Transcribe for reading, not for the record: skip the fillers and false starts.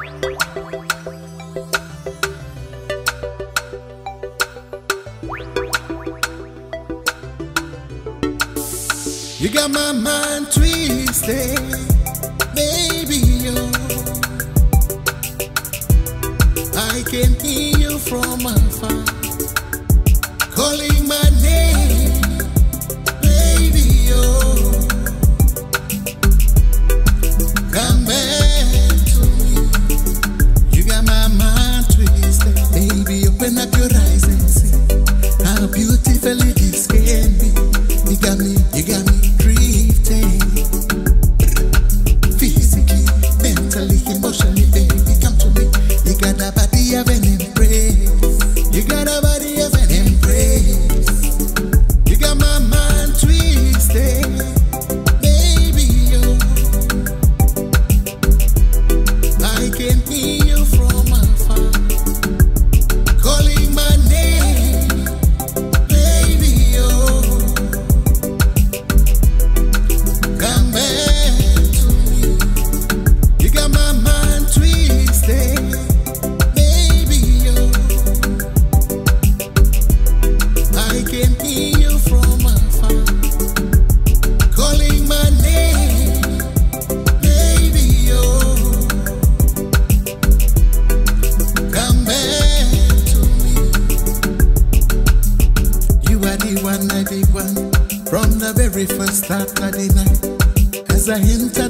You got my mind twisted, baby, you. I can hear you from afar, calling my name, baby, you. Come back to me. You got my mind twisted, baby. Open up your eyes and see how beautiful this can be. You got me. You got me. From the very first start of the night, as I enter